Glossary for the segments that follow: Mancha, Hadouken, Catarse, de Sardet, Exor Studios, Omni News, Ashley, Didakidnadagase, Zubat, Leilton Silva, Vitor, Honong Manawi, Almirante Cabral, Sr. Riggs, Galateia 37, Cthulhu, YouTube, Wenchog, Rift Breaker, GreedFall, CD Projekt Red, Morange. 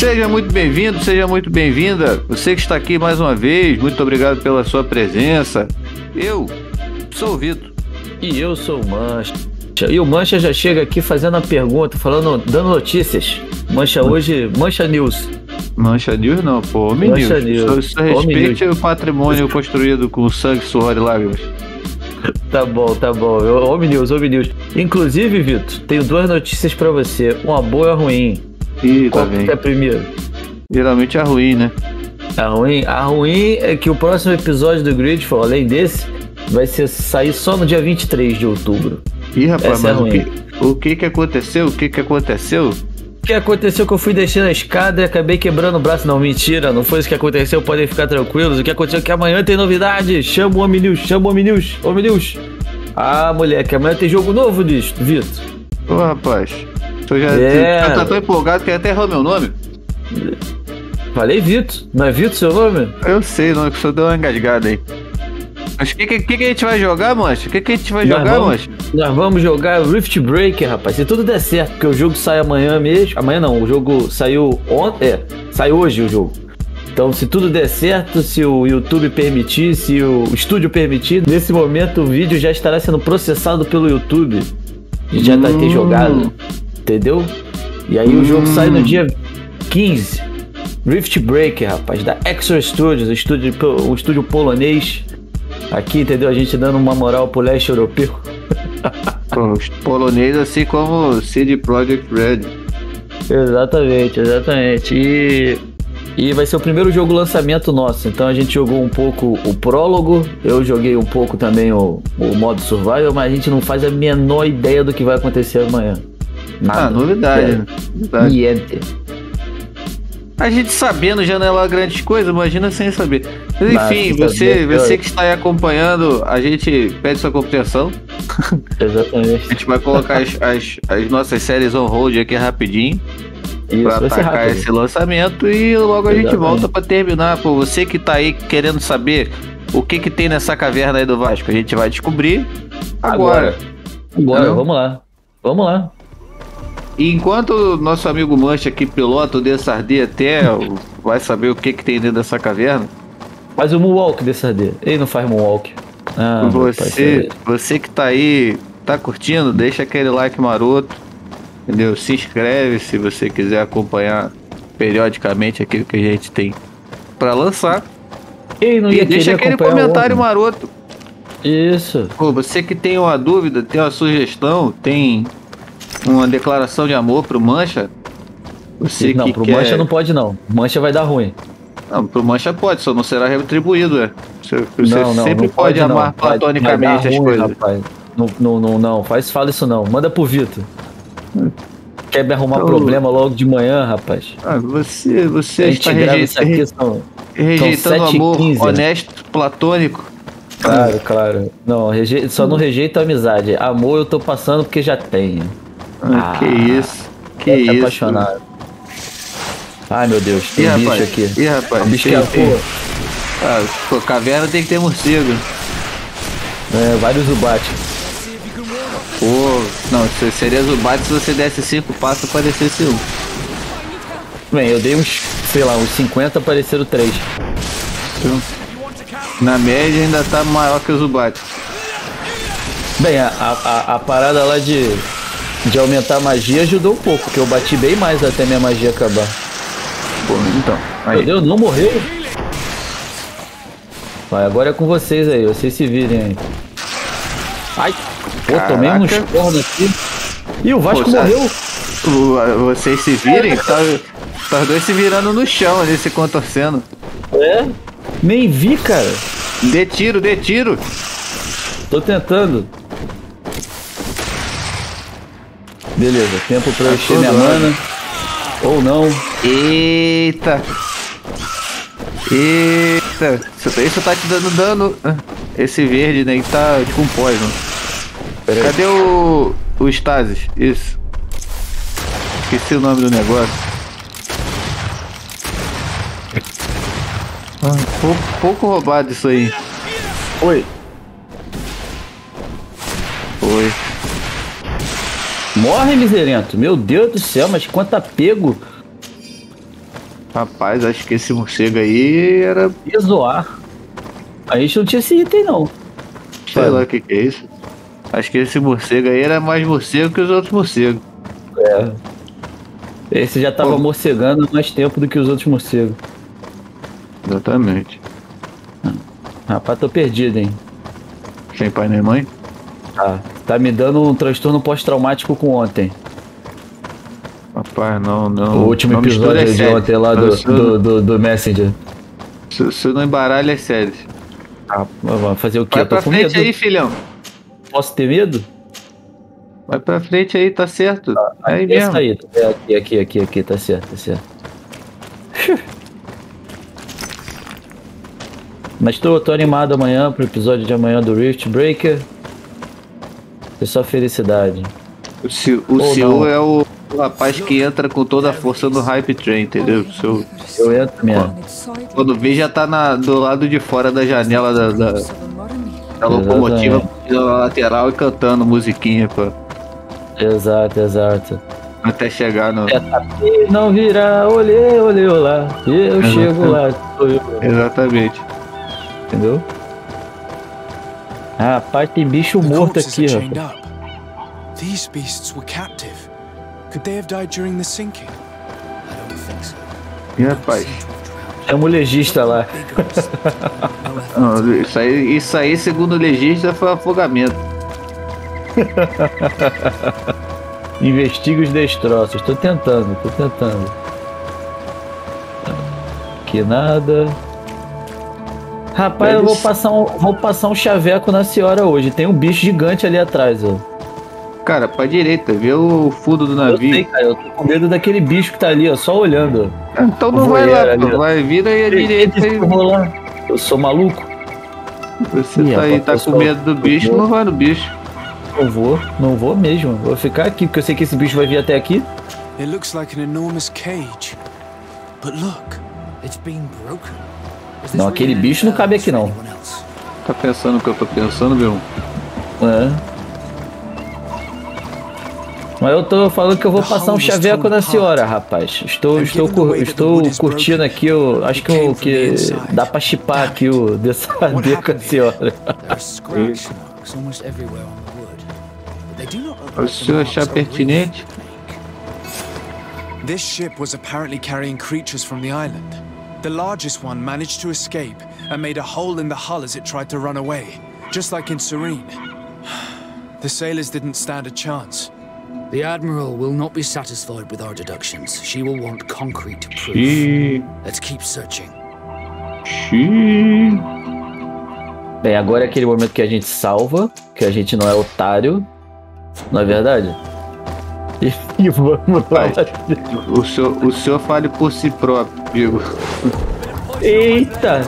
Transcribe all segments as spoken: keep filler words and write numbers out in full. Seja muito bem-vindo, seja muito bem-vinda. Você que está aqui mais uma vez, muito obrigado pela sua presença. Eu sou o Vitor. E eu sou o Mancha. E o Mancha já chega aqui fazendo a pergunta, falando, dando notícias. Mancha hoje, Mancha News. Mancha News não, pô, Omni News. News. Só, só respeite o patrimônio construído com sangue, suor e lágrimas. Tá bom, tá bom. Omni News, Omni News. Inclusive, Vitor, tenho duas notícias pra você. Uma boa e uma ruim. Ih, qual tá bem. Que é a primeira? Geralmente é a ruim, né? A ruim? A ruim é que o próximo episódio do GreedFall, além desse, vai ser, sair só no dia vinte e três de outubro. Ih, rapaz, essa mas é ruim. O, que, o que que aconteceu? O que que aconteceu? O que aconteceu que eu fui descendo a escada e acabei quebrando o braço. Não, mentira, não foi isso que aconteceu, podem ficar tranquilos. O que aconteceu é que amanhã tem novidade. Chama o Omni News, chama o Omni News, Omni News. Ah, moleque, amanhã tem jogo novo, Vitor. Ô, rapaz, eu já, é. já tá tão empolgado que até errou meu nome. Falei Vitor, não é Vitor seu nome? Eu sei, não, só deu uma engasgada aí. Mas o que, que, que a gente vai jogar, Mancha? O que, que a gente vai nós jogar, vamos, Mancha? Nós vamos jogar Rift Breaker, rapaz. Se tudo der certo, porque o jogo sai amanhã mesmo. Amanhã não, o jogo saiu ontem. É, sai hoje o jogo. Então, se tudo der certo, se o YouTube permitir, se o estúdio permitir, nesse momento o vídeo já estará sendo processado pelo YouTube. A gente já hum. vai ter jogado, entendeu? E aí hum. o jogo sai no dia quinze. Rift Breaker, rapaz, da Exor Studios, um estúdio, um estúdio polonês. Aqui, entendeu? A gente dando uma moral pro leste europeu. Os poloneses, assim como o C D Projekt Red. Exatamente, exatamente. E, e vai ser o primeiro jogo lançamento nosso. Então a gente jogou um pouco o prólogo. Eu joguei um pouco também o, o modo survival. Mas a gente não faz a menor ideia do que vai acontecer amanhã. Nada. Ah, novidade, é. né? Novidade. Niente. A gente sabendo já não é lá grandes coisas, imagina sem saber. Mas, enfim, Mas, você, você que está aí acompanhando, a gente pede sua compreensão. Exatamente. A gente vai colocar as, as, as nossas séries on hold aqui rapidinho. Para atacar esse lançamento e logo a Exatamente. gente volta para terminar. Pô, você que está aí querendo saber o que, que tem nessa caverna aí do Vasco, a gente vai descobrir agora. Agora, agora vamos lá. Vamos lá. E enquanto o nosso amigo Mancha aqui, pilota o de Sardet até, vai saber o que, que tem dentro dessa caverna. Faz o moonwalk de Sardet. Ele não faz moonwalk. Ah, você, você que tá aí, tá curtindo, deixa aquele like maroto. Entendeu? Se inscreve se você quiser acompanhar periodicamente aquilo que a gente tem pra lançar. Não ia e deixa aquele comentário maroto. Isso. Pô, você que tem uma dúvida, tem uma sugestão, tem... uma declaração de amor pro Mancha. Você não, que pro quer... Mancha não pode não. Mancha vai dar ruim. Não, pro Mancha pode, só não será retribuído, é. Você, você não, não, sempre não pode, pode amar não. platonicamente vai, vai as ruim, coisas. Rapaz. Não, não, não, não. Faz, fala isso não. Manda pro Vitor. Quer me arrumar então, problema logo de manhã, rapaz? Ah, você, você está rejeitando, são, rejeitando amor quinze, honesto, né? Platônico. Claro, claro. Não, reje... só não rejeita a amizade. Amor eu tô passando porque já tenho. Ah, que isso, que isso. Apaixonado. Ai meu Deus, tem um bicho aqui. Ih, rapaz, bicho que é porra. Ah, pô, caverna tem que ter morcego. É, vários Zubat. Pô, não, seria Zubat se você desse cinco passos e aparecesse um. Bem, eu dei uns, sei lá, uns cinquenta, apareceram três. Na média ainda tá maior que o Zubat. Bem, a, a, a parada lá de... de aumentar a magia ajudou um pouco, porque eu bati bem mais até minha magia acabar. Pô, então. Aí. Meu Deus, não morreu. Vai, agora é com vocês aí, vocês se virem aí. Ai, pô, tomei uns cornos aqui. Ih, o Vasco pô, morreu. Vocês se virem? Tá, tá dois se virando no chão ali, se contorcendo. É? Nem vi, cara. Dê tiro, dê tiro. Tô tentando. Beleza, tempo pra eu encher minha mana. Ou não. Eita. Eita. Isso tá te dando dano. Esse verde, né? Que tá tipo um poison. Cadê o... o Stasis? Isso. Esqueci o nome do negócio. Ah, pouco, pouco roubado isso aí. Oi. Oi. Morre, miserento. Meu Deus do céu, mas quanto apego. Rapaz, acho que esse morcego aí era... ia zoar. A gente não tinha esse item não. Sei lá o que que é isso. Acho que esse morcego aí era mais morcego que os outros morcegos. É. Esse já tava Pô. morcegando mais tempo do que os outros morcegos. Exatamente. Rapaz, tô perdido, hein. Sem pai nem mãe? Tá. Tá me dando um transtorno pós-traumático com ontem. Rapaz, não, não. O último não episódio de séries. Ontem lá do, do, do, do Messenger. Se, se não embaralha as séries. Ah, vamos fazer o quê? Vai pra frente medo. aí, filhão. Posso ter medo? Vai pra frente aí, tá certo. Ah, aí mesmo. Aí. É, aqui, aqui, aqui, aqui, tá certo, tá certo. Mas tô, tô animado amanhã pro episódio de amanhã do Rift Breaker. É só felicidade. O, C o senhor é o rapaz que entra com toda a força no hype train, entendeu? O seu... eu entro mesmo. Quando vê, já tá na, do lado de fora da janela da, da, da locomotiva na lateral e cantando musiquinha, pô. Exato, exato. Até chegar no... não virar, olê, olê, olá. Eu Exatamente. chego lá. Eu... Exatamente. Entendeu? Ah, rapaz, tem bicho morto aqui, rapaz. These beasts were captive. Could they have died during the sinking? I don't think so. E rapaz, é um legista lá. Não, isso, aí, isso aí, segundo o legista, foi um afogamento. Investiga os destroços. Tô tentando, tô tentando. Que nada. Rapaz, eu vou passar, um, vou passar um chaveco na senhora hoje. Tem um bicho gigante ali atrás, ó. Cara, pra direita, vê o fundo do navio. Eu sei, cara, eu tô com medo daquele bicho que tá ali, ó, só olhando. Então não vai lá, ali, vai, vira aí a direita e... eu sou maluco? Você Ih, tá aí, tá com medo do bicho, não vai no bicho. Não vou, não vou mesmo. Vou ficar aqui, porque eu sei que esse bicho vai vir até aqui. It looks like an enormous cage. But look, it's been broken. Não, aquele bicho não cabe aqui não. Tá pensando o que eu tô pensando, meu? É. Mas eu tô falando que eu vou passar um chaveco na senhora, rapaz. Estou, estou, estou, estou curtindo aqui, eu acho que, eu, que dá pra chipar aqui o de Sardet com a senhora. O senhor achar pertinente? This ship was apparently carrying creatures from the island. The largest one managed to escape and made a hole in the hull as it tried to run away, just like in Serene. The sailors didn't stand a chance. The Admiral will not be satisfied with our deductions. She will want concrete proof. She... Let's keep searching. She... Bem, agora é aquele momento que a gente salva, que a gente não é otário, não é verdade? E vamos lá. O senhor, o senhor fale por si próprio, Diego. Eita!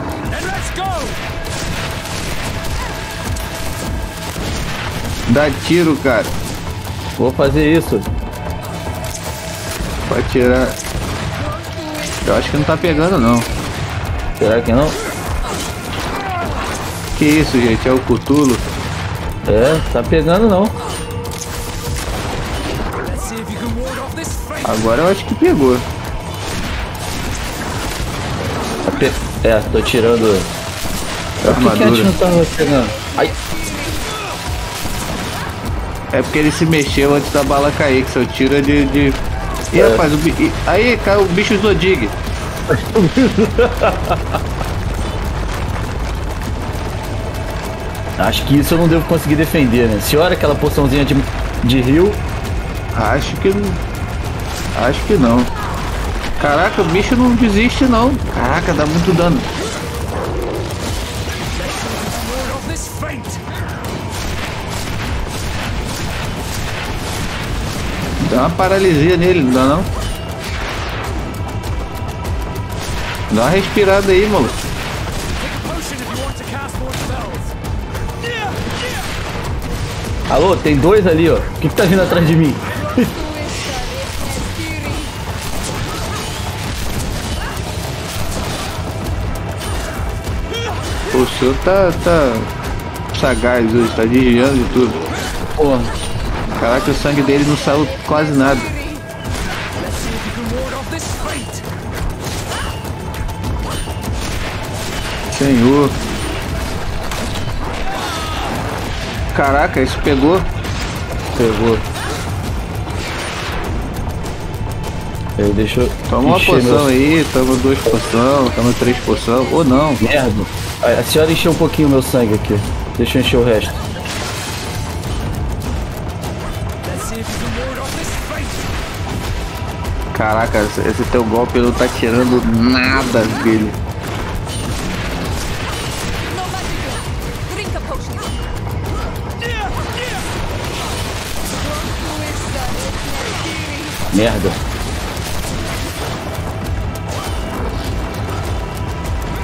Dá tiro, cara. Vou fazer isso. Pra tirar. Eu acho que não tá pegando, não. Será que não? Que isso, gente? É o Cthulhu? É, tá pegando, não. Agora eu acho que pegou. É, tô tirando. Por que a gente não tava pegando? Ai. É porque ele se mexeu antes da bala cair, que seu tiro é de. de... Ih, é. rapaz, o bi... aí caiu o bicho Zodig. Acho que isso eu não devo conseguir defender, né? Senhora, aquela poçãozinha de, de rio. Acho que não. Acho que não. Caraca, o bicho não desiste não. Caraca, dá muito dano. Dá uma paralisia nele, não dá não? Dá uma respirada aí, maluco. Alô, tem dois ali, ó. O que que tá vindo atrás de mim? O senhor tá, tá sagaz hoje, tá desviando de tudo. Porra. Caraca, o sangue dele não saiu quase nada. Senhor. Caraca, isso pegou. Pegou. Eu deixo. Toma uma poção meu... aí, toma duas poção, toma três poção, ou não. Merda. A senhora encheu um pouquinho o meu sangue aqui. Deixa eu encher o resto. Caraca, esse teu golpe não tá tirando nada dele. Merda.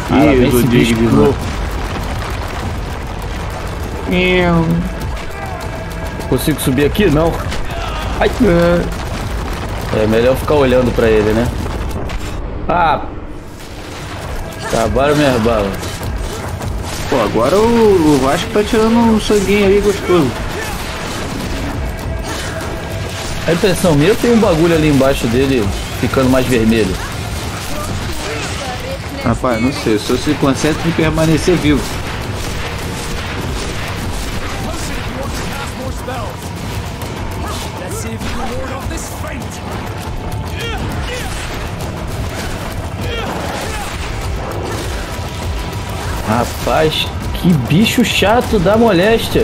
Cara, vem esse bicho cru. Eu consigo subir aqui? Não. Ai. É melhor ficar olhando pra ele, né? Ah! Acabaram minhas balas. Pô, agora o Vasco tá tirando um sanguinho aí gostoso. A impressão minha, tem um bagulho ali embaixo dele ficando mais vermelho. Rapaz, não sei, só se concentra em permanecer vivo. Rapaz, que bicho chato da moléstia.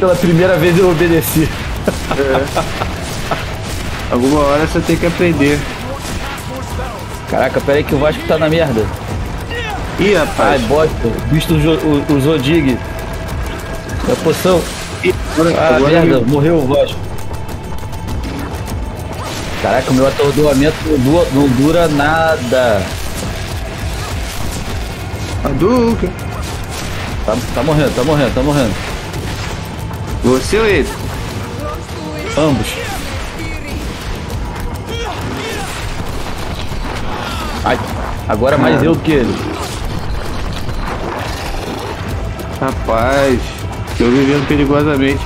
Pela primeira vez eu obedeci. É. Alguma hora você tem que aprender. Caraca, pera aí que o Vasco tá na merda. Ih, rapaz. Ai, bosta. Visto o, o Zodig. É a poção. Ih, ah, merda. Eu... Morreu o Vasco. Caraca, o meu atordoamento não dura nada. Hadouken. Tá, tá morrendo, tá morrendo, tá morrendo. Você ou ele? Ambos. Ai, agora mais eu que ele. Rapaz, tô vivendo perigosamente.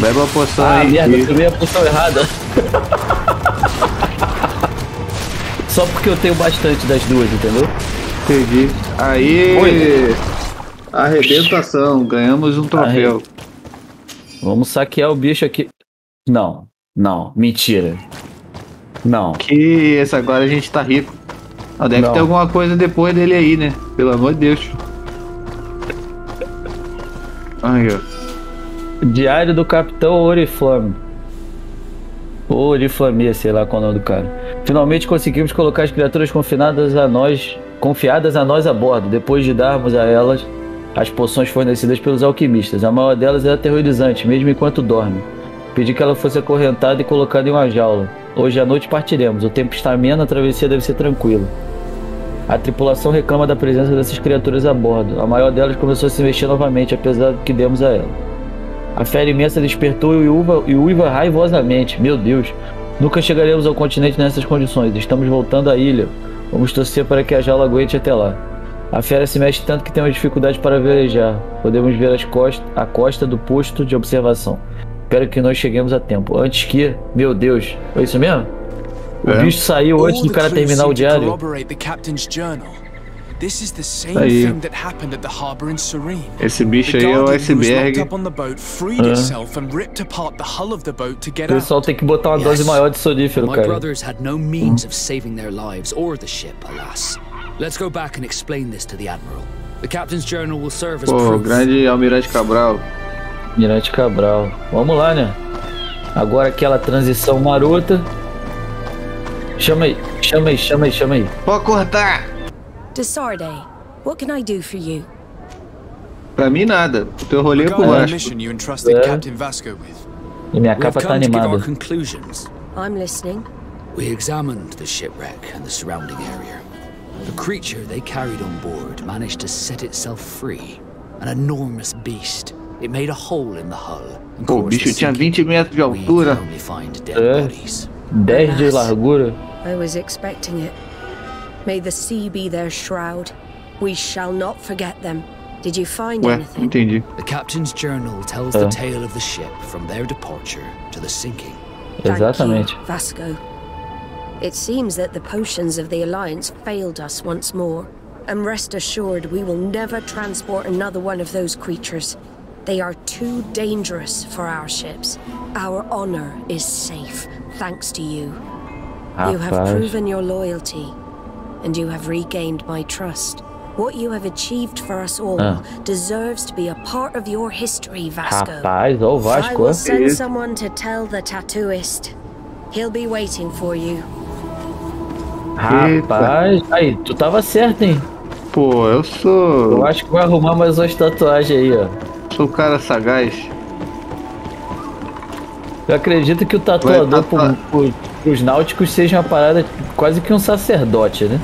Bebe uma poção ah, aí. Ah, merda, eu tomei a poção errada. Só porque eu tenho bastante das duas, entendeu? Entendi. Aí... Oi. Arrebentação, ganhamos um troféu. Arre... Vamos saquear o bicho aqui. Não, não, mentira. Não. Que isso, agora a gente tá rico. Não, deve não. ter alguma coisa depois dele aí, né? Pelo amor de Deus. Ai, ó. Diário do Capitão Oriflame. Oriflame, sei lá qual é o nome do cara. Finalmente conseguimos colocar as criaturas confinadas a nós, confiadas a nós a bordo, depois de darmos a elas as poções fornecidas pelos alquimistas. A maior delas era aterrorizante, mesmo enquanto dorme. Pedi que ela fosse acorrentada e colocada em uma jaula. Hoje à noite partiremos. O tempo está ameno, a travessia deve ser tranquila. A tripulação reclama da presença dessas criaturas a bordo. A maior delas começou a se mexer novamente, apesar do que demos a ela. A fera imensa despertou e uiva, e uiva raivosamente. Meu Deus! Nunca chegaremos ao continente nessas condições. Estamos voltando à ilha. Vamos torcer para que a jaula aguente até lá. A fera se mexe tanto que temos dificuldade para velejar. Podemos ver as costa, a costa do posto de observação. Espero que nós cheguemos a tempo. Antes que... Meu Deus. Foi isso mesmo? É. O bicho saiu antes do cara terminar o diário. Aí. Esse bicho aí é o iceberg. Ah. O pessoal tem que botar uma dose maior de sonífero, cara. Hum. Let's go back and explain this to the Admiral. The Captain's Journal will serve as proof. Pô, grande Almirante Cabral. Almirante Cabral. Vamos lá, né? Agora aquela transição marota. Chama aí, chama aí, chama aí, chama aí. Pode cortar. De Sardet, what can I do for you? Pra mim nada. O teu rolê com o Vasco. É. E minha capa tá animada. I'm listening. We examined the shipwreck and the surrounding area. The creature they carried on board managed to set itself free. An enormous beast. It made a hole in the hull. O bicho tinha vinte metros de altura. É. dez de largura. I was expecting it. May the sea be their shroud. We shall not forget them. Did you find Ué, anything? Entendi. The captain's journal tells é. the tale of the ship from their departure to the sinking. Exatamente. Thank you, Vasco. It seems that the potions of the Alliance failed us once more. And rest assured, we will never transport another one of those creatures. They are too dangerous for our ships. Our honor is safe, thanks to you. Rapaz. You have proven your loyalty, and you have regained my trust. What you have achieved for us all ah. deserves to be a part of your history, Vasco. Rapaz, oh, Vasco. I will send someone to tell the tattooist. He'll be waiting for you. Rapaz, Eita. aí, tu tava certo, hein? Pô, eu sou... Eu acho que vai arrumar mais umas tatuagens aí, ó. Sou o cara sagaz. Eu acredito que o tatuador tatuar. por, por, pros náuticos seja uma parada quase que um sacerdote, né?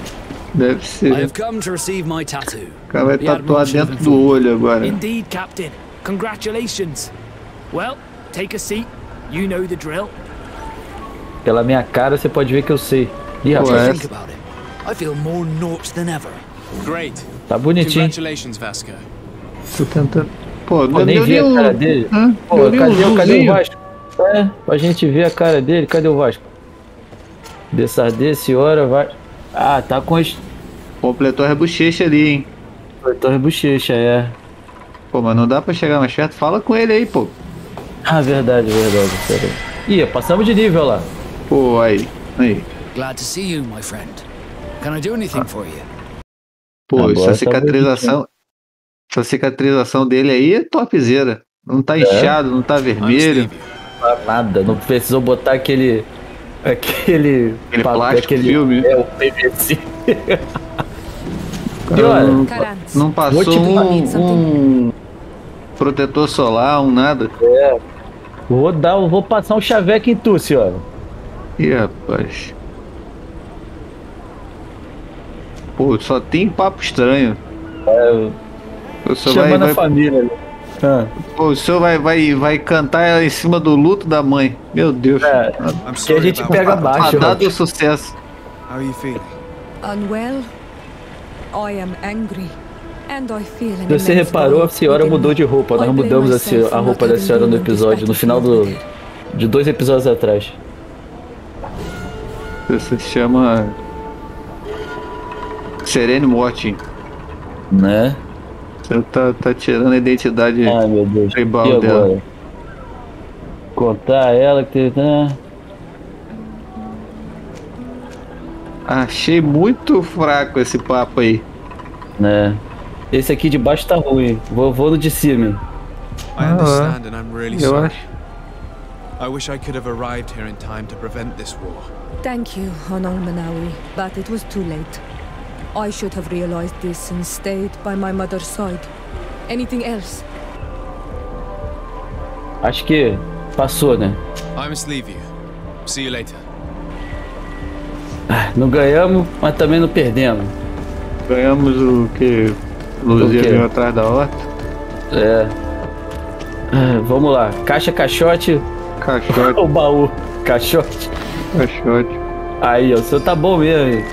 Deve ser. O cara vai tatuar dentro do olho agora. Indeed, Captain. Congratulations. Well, take a seat. You know the drill. Pela minha cara, você pode ver que eu sei. Ih, rapaz. Tá bonitinho. Tô tentando. Pô, Pô nem vi a cara um... dele. Hã? Pô, cadê, um cadê o Vasco? É, pra gente ver a cara dele. Cadê o Vasco? De Sardet, senhora, vai. Ah, tá com as... Completou a bochecha ali, hein? Completou a bochecha, é. Pô, mas não dá pra chegar mais perto. Fala com ele aí, pô. Ah, verdade, verdade. Pera aí. Ih, passamos de nível lá. Pô, aí. Aí. Glad to see you, my friend. Can I do anything for you? Pô, Agora essa cicatrização... Tá essa cicatrização dele aí é topzera. Não tá inchado, é. não tá vermelho. Não tá nada. Não precisou botar aquele... Aquele, aquele papel, plástico, aquele filme. É, o P V C. E olha, não, não passou um, um protetor solar, um nada. É. Vou dar, vou passar um chaveco em tu, senhora. Ih, rapaz. Pô, só tem papo estranho. É, eu só chamando vai, a vai... família. Ah. Pô, o senhor vai, vai, vai cantar em cima do luto da mãe. Meu Deus. É, que a gente pega abaixo. Dado o sucesso. How you feeling? Unwell. I am angry. And I feel an Você reparou, a senhora mudou de roupa. Nós mudamos a, senhora, a roupa da senhora no episódio, no final do, de dois episódios atrás. Você se chama... Serene Morte. Né? Você tá, tá tirando a identidade Ai, meu Deus. tribal dela. Contar ela que teve. Achei muito fraco esse papo aí. Né? Esse aqui de baixo tá ruim. Vou, vou no de cima. Ah, eu acho. I wish I could have arrived here in time to prevent this war. Thank you, Honong Manawi, but it was too late. I should have realized this and stayed by my mother's side. Anything else? Acho que passou, né? I must leave you. See you later. Não ganhamos, mas também não perdemos. Ganhamos o que? Luzia veio atrás da horta. É. Ah, vamos lá. Caixa, caixote. Caixote. O baú. Caixote. Caixote. Aí, ó, o senhor tá bom mesmo, hein?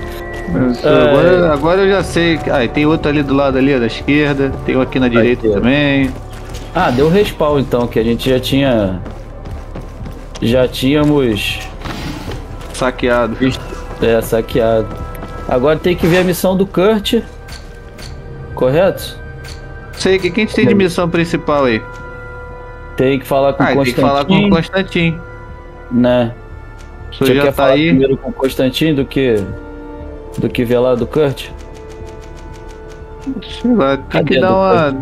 Agora, agora eu já sei. Ah, tem outro ali do lado ali, da esquerda. Tem um aqui na direita também. Ah, deu respawn então, que a gente já tinha... Já tínhamos... Saqueado. É, saqueado. Agora tem que ver a missão do Kurt. Correto? Sei, o que, que a gente tem de missão principal aí? Tem que falar com ah, o Constantino. Tem que falar com o Constantino. Né? Você já, já quer tá falar aí? Primeiro com o Constantino do que... Do que vê lá do Kurt? Sei lá, tem Cadê que dar uma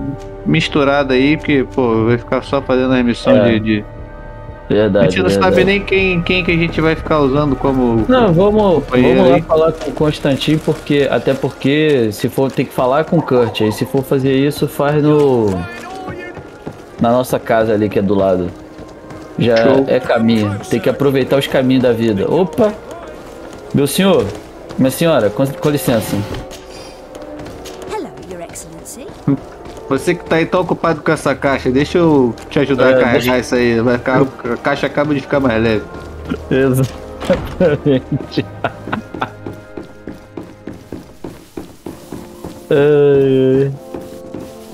misturada aí, porque, pô, vai ficar só fazendo a emissão é. de, de... Verdade, A gente não verdade. sabe nem quem, quem que a gente vai ficar usando como... Não, vamos, vamos lá aí. falar com o Constantino, porque, até porque se for tem que falar com o Kurt, aí se for fazer isso, faz no... Na nossa casa ali, que é do lado. Já Show. é caminho, tem que aproveitar os caminhos da vida. Opa! Meu senhor... Minha senhora, com, com licença. Hello, Your Excellency. Você que tá aí tão ocupado com essa caixa, deixa eu te ajudar é, a carregar deixa... isso aí. Vai ficar, a caixa acaba de ficar mais leve. Exatamente.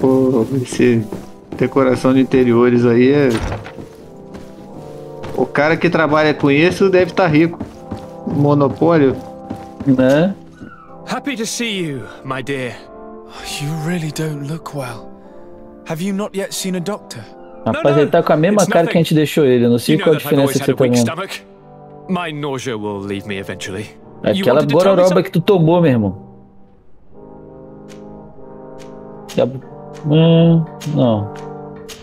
Pô, esse decoração de interiores aí é... O cara que trabalha com isso deve estar rico. Monopólio, né? Happy to see you, my dear. You really don't look well. Have you not yet seen a doctor? Rapaz, ele tá com a mesma cara que a gente deixou ele. Não sei qual a diferença que você tá vendo. My nausea will leave me eventually. Aquela gororoba que tu tomou, meu irmão. Hum, não.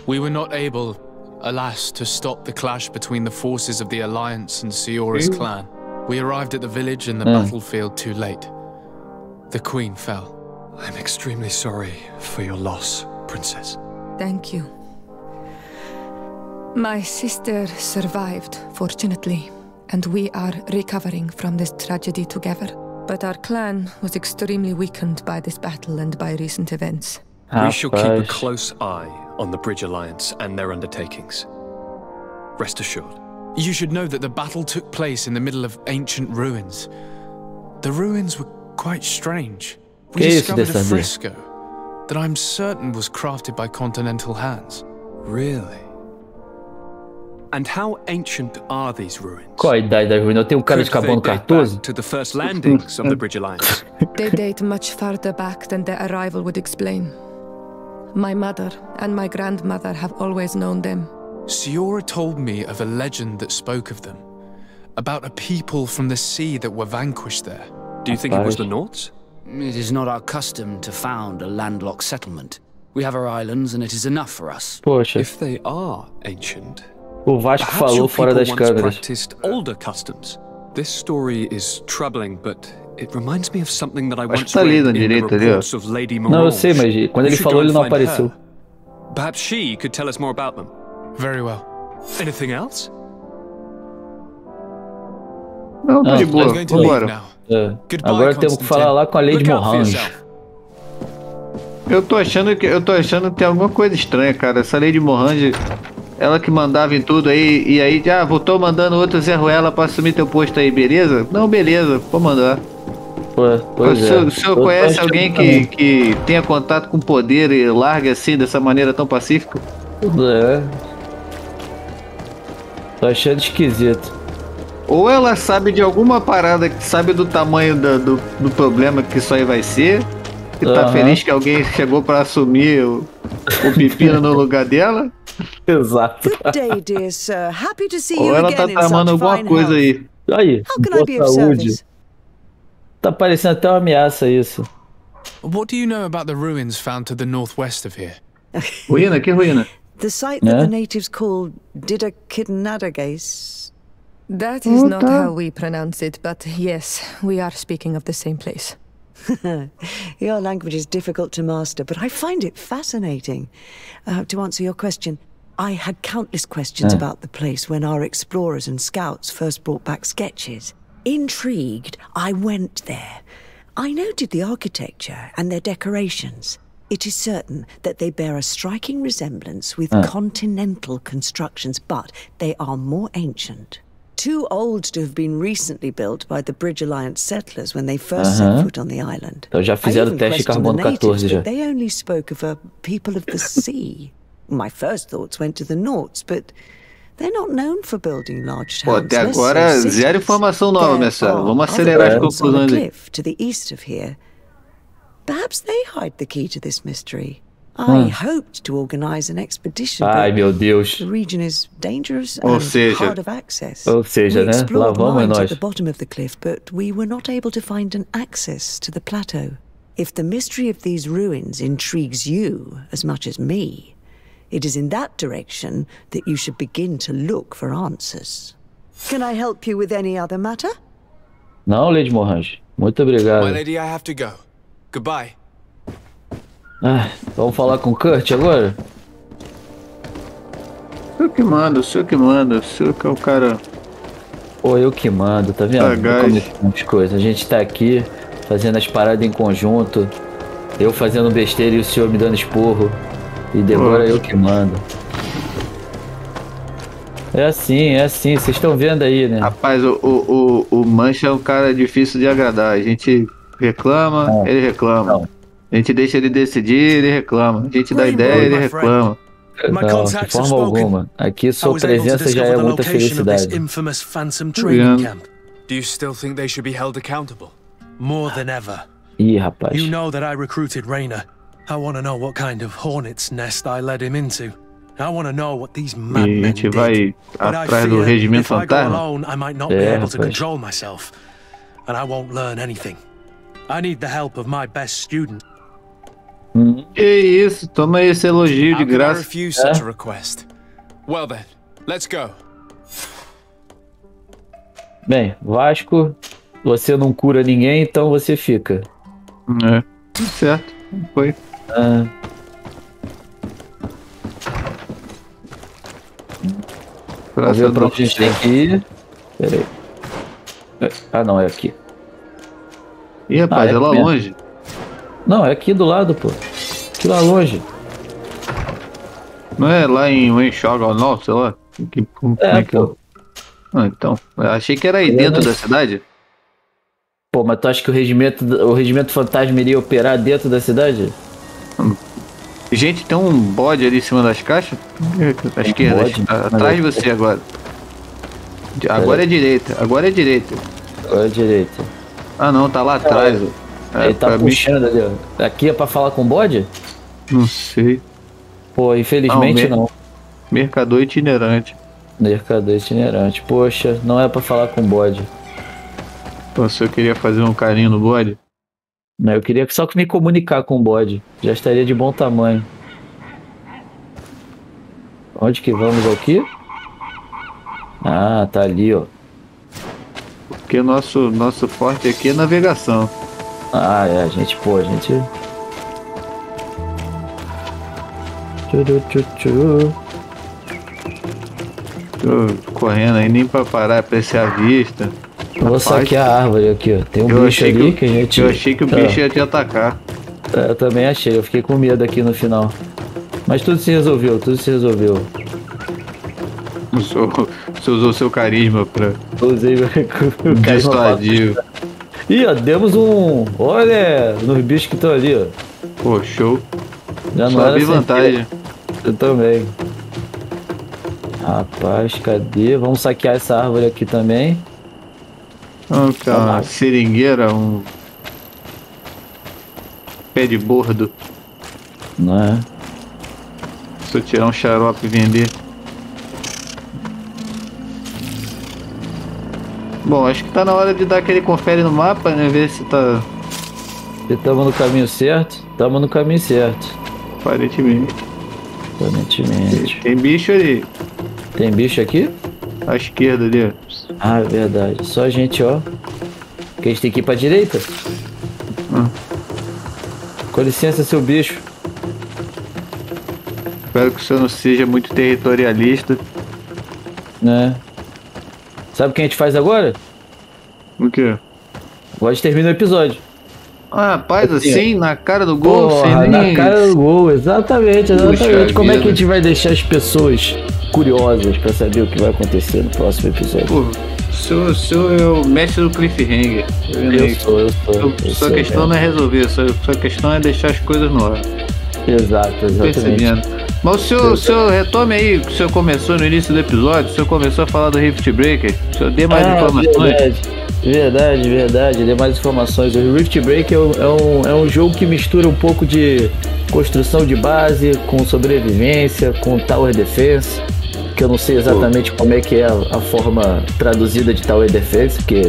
We were not able, alas, to stop the clash between the forces of the Alliance and Seora's clan. We arrived at the village and the battlefield too late. The queen fell. I'm extremely sorry for your loss, princess. Thank you. My sister survived, fortunately, and we are recovering from this tragedy together. But our clan was extremely weakened by this battle and by recent events. We shall keep a close eye on the Bridge Alliance and their undertakings. Rest assured. You should know that the battle took place in the middle of ancient ruins. The ruins were quite strange. We discovered a fresco that I'm certain was crafted by continental hands. Really? And how ancient are these ruins? Qual a idade da ruína? Tem um cara de cabelo cartoso. To the first landings of the Bridge Alliance. They date much farther back than their arrival would explain. My mother and my grandmother have always known them. Sr. told me of a legend that spoke of them, about a people from the sea that were vanquished there. Do you think it was the Nords? It is not our custom to found a landlocked settlement. We have our islands and it is enough for us. Poxa. If they are ancient. O Vasco falou fora das câmeras. This story is troubling, but it reminds me of something that I once read in the reports of Lady Morange. Não, eu sei, mas quando ele falou ele não apareceu. Perhaps she could tell us more about them. Very well. Anything else? Não, tá de boa. Vambora. É. Agora temos que falar lá com a Lady Morange. Eu tô achando que eu tô achando que tem alguma coisa estranha, cara. Essa Lady Morange, ela que mandava em tudo aí, e aí já ah, voltou mandando outro Zé Ruela pra assumir teu posto aí, beleza? Não, beleza, vou mandar. Pô, pois o senhor, é. o senhor conhece alguém que, que tenha contato com poder e larga assim, dessa maneira tão pacífica? É. Tô achando esquisito. Ou ela sabe de alguma parada, que sabe do tamanho da, do, do problema que isso aí vai ser, e uhum. tá feliz que alguém chegou pra assumir o, o pepino no lugar dela. Exato. Good day, dear sir. Happy to see you again. Ela tá tramando alguma coisa aí. Aí, boa saúde. Tá parecendo até uma ameaça isso. What do you know about the ruins found to the northwest of here? Ruína, que ruína? The site that the natives call Didakidnadagase. That is not how we pronounce it, but yes, we are speaking of the same place. Your language is difficult to master, but I find it fascinating. Uh, to answer your question, I had countless questions yeah. about the place when our explorers and scouts first brought back sketches. Intrigued, I went there. I noted the architecture and their decorations. It is certain that they bear a striking resemblance with yeah. continental constructions, but they are more ancient. Too old to have been recently built by the Bridge Alliance settlers when they first uh-huh. set foot on the island. Então já fizeram o teste carbono quatorze já. They only spoke of a people of the sea. My first thoughts went to the Nords, but they're not known for building large towns. Pô, até agora zero informação nova, minha senhora. Vamos acelerar as conclusões. To the east of here, perhaps they hide the key to this mystery. I hoped to organize an expedition. Ai, meu Deus. The region is dangerous and hard of access. Ou seja, né? Lá vamos nós. The bottom of the cliff, but we were not able to find an access to the plateau. If the mystery of these ruins intrigues you as much as me, it is in that direction that you should begin to look for answers. Can I help you with any other matter? Não, Lady Morange. Muito obrigado. My lady, I have to go. Goodbye. Ah, vamos falar com o Kurt agora? Eu que mando, o senhor que manda, o senhor que é o cara. Pô, eu que mando, tá vendo? Como as coisas. A gente tá aqui fazendo as paradas em conjunto. Eu fazendo besteira e o senhor me dando esporro. E demora eu que mando. É assim, é assim, vocês estão vendo aí, né? Rapaz, o, o, o Mancha é um cara difícil de agradar. A gente reclama, ah, ele reclama. Não. A gente deixa ele decidir, ele reclama. A gente dá ideia, ele reclama. Não, de forma alguma. Aqui sua presença já é muita felicidade. Ih, rapaz. You know that I recruited Rainer. I want to know what kind of hornet's nest I led him into. I want to know what these madmen did. Vai atrás do regimento fantasma. I might not be able to control myself, and I won't learn anything. I need the help of my best student. Que isso? Toma esse elogio de graça. Bem, Vasco, você não cura ninguém, então você fica. É, tudo certo. Foi. Ah. Vamos ver pra onde a gente tem que ir. Pera aí. Ah, não, é aqui. Ih, rapaz, ah, é, é lá mesmo. Longe. Não, é aqui do lado, pô. Aqui lá longe. Não é lá em Wenchog ou não, sei lá. Que, como é, é que pô. Ah, então. Eu achei que era aí é dentro não... da cidade. Pô, mas tu acha que o regimento, o regimento fantasma iria operar dentro da cidade? Hum. Gente, tem um bode ali em cima das caixas? Acho que atrás de você agora. Agora é direita, agora é direita. Agora é direita. Ah não, tá lá atrás. É, ele tá puxando ali, ó. Aqui é pra falar com o bode? Não sei. Pô, infelizmente não. Mercador itinerante. Mercador itinerante. Poxa, não é pra falar com o bode. Pô, se eu queria fazer um carinho no bode? Não, eu queria só me comunicar com o bode. Já estaria de bom tamanho. Onde que vamos aqui? Ah, tá ali, ó. Porque o nosso, nosso forte aqui é navegação. Ah, é, a gente, pô, a gente... Tô correndo aí nem pra parar, apreciar a vista. Eu vou saquear a árvore aqui, ó. Tem um eu bicho ali que, que a gente... Eu achei que o tá. bicho ia te atacar. É, eu também achei, eu fiquei com medo aqui no final. Mas tudo se resolveu, tudo se resolveu. Você usou seu carisma pra... Eu usei meu carisma pra... Ih, ó, demos um... Olha, nos bichos que estão ali, ó. Pô, show. Já não era vantagem. Eu também. Rapaz, cadê? Vamos saquear essa árvore aqui também. Okay, uma seringueira, um pé de bordo. Não é? Se eu tirar um xarope e vender. Bom, acho que tá na hora de dar aquele confere no mapa, né? Ver se tá... Se estamos no caminho certo? Estamos no caminho certo. Aparentemente. Aparentemente. Tem bicho ali. Tem bicho aqui? À esquerda ali. Ah, é verdade. Só a gente, ó. Que a gente tem que ir pra direita. Hum. Com licença, seu bicho. Espero que o senhor não seja muito territorialista. Né? Sabe o que a gente faz agora? O quê? Agora a gente termina o episódio. Ah, rapaz, assim, assim na cara do gol, porra, sem na nem... cara do gol, exatamente, exatamente. Puxa Como vida. é que a gente vai deixar as pessoas curiosas pra saber o que vai acontecer no próximo episódio? Pô, o senhor, senhor é o mestre do cliffhanger. Eu, eu sou, eu sou. Eu, eu sua sou, questão é. não é resolver, sua, sua questão é deixar as coisas no ar. Exato, exatamente. Percebendo. Mas o senhor, o senhor retome aí o que o senhor começou no início do episódio, o senhor começou a falar do Rift Breaker, o senhor dê mais ah, informações. Verdade, verdade, verdade, dê mais informações. O Rift Breaker é um, é um jogo que mistura um pouco de construção de base com sobrevivência, com Tower Defense. Que eu não sei exatamente Pô. como é que é a, a forma traduzida de Tower Defense, porque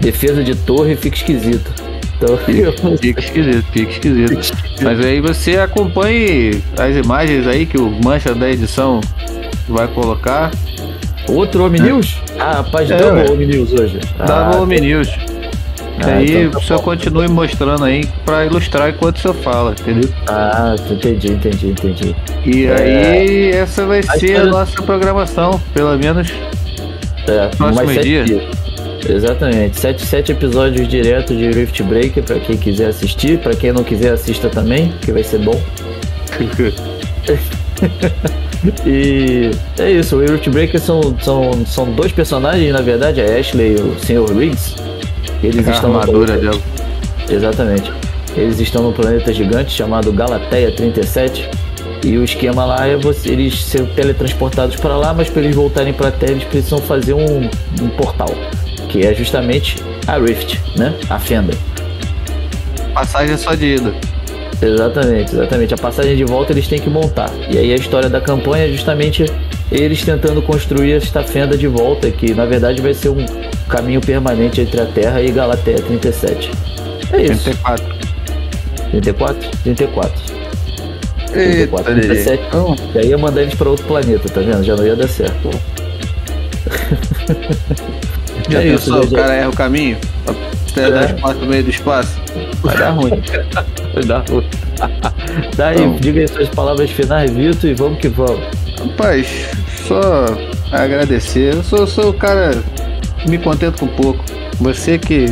defesa de torre fica esquisito. Então, fica, fica esquisito, fica esquisito. Mas aí você acompanhe as imagens aí que o Mancha da edição vai colocar. Outro Omni News? É. Ah, a página é, da Omni News hoje. Da ah, Omni News. Ah, aí então tá o senhor continue mostrando aí pra ilustrar enquanto o senhor fala, entendeu? Ah, entendi, entendi, entendi. E aí é... essa vai Acho ser que... a nossa programação, pelo menos é, próximos dias. dias. Exatamente, sete, sete episódios direto de Rift Breaker pra quem quiser assistir, pra quem não quiser assista também, que vai ser bom. E é isso, o Rift Breaker são, são, são dois personagens, na verdade, a Ashley e o senhor Riggs. Eles a estão armadura dela. Exatamente. Eles estão no planeta gigante chamado Galateia trinta e sete. E o esquema lá é você, eles serem teletransportados para lá, mas para eles voltarem para a Terra eles precisam fazer um, um portal, que é justamente a Rift, né? A fenda. Passagem só de ida. Exatamente, exatamente. A passagem de volta eles têm que montar. E aí a história da campanha é justamente eles tentando construir esta fenda de volta, que na verdade vai ser um caminho permanente entre a Terra e Galateia trinta e sete. É isso. trinta e quatro. trinta e quatro? trinta e quatro. trinta e quatro, trinta e sete. Então, e aí ia mandar eles pra outro planeta, tá vendo? Já não ia dar certo. Já pensou, o cara erra o caminho? Teletransporta no meio do espaço? Vai dar ruim. Vai dar ruim. Daí, então, diga aí suas palavras finais, Vitor, e vamos que vamos. Rapaz, só agradecer. Eu sou, sou o cara, me contento com pouco. Você que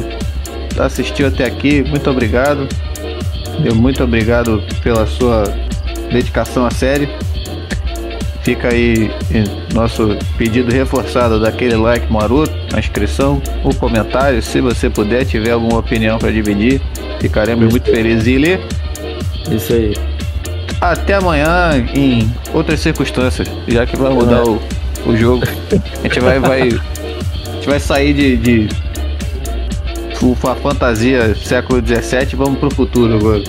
assistiu até aqui, muito obrigado. Eu muito obrigado pela sua dedicação à série. Fica aí nosso pedido reforçado daquele like maroto, a inscrição, o comentário, se você puder, tiver alguma opinião para dividir, ficaremos muito felizes em ler. Isso aí. Até amanhã em outras circunstâncias, já que vai mudar o, o jogo. A gente vai, vai, a gente vai sair de... de a fantasia século dezessete, vamos pro futuro agora.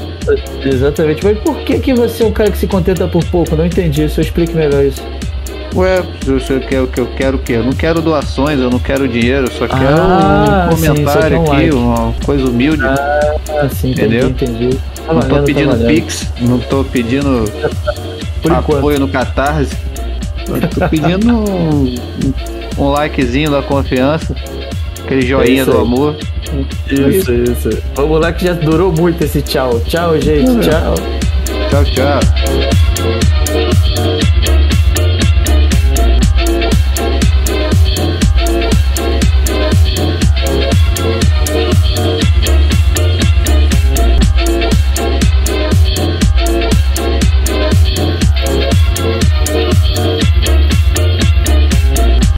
Exatamente, mas por que que você é um cara que se contenta por pouco? Não entendi isso, eu explique melhor isso. Ué, eu quero que eu quero o quê? Eu não quero doações, eu não quero dinheiro, eu só quero ah, um comentário sim, só aqui, like. Uma coisa humilde. Ah, sim, entendi, entendeu? Entendi. Tá não tô pedindo tá pix, não tô pedindo apoio enquanto. No Catarse, tô pedindo um, um likezinho da confiança, aquele joinha é do amor. Isso, isso. Vamos lá que já durou muito esse tchau. Tchau, gente. Tchau. Tchau, tchau.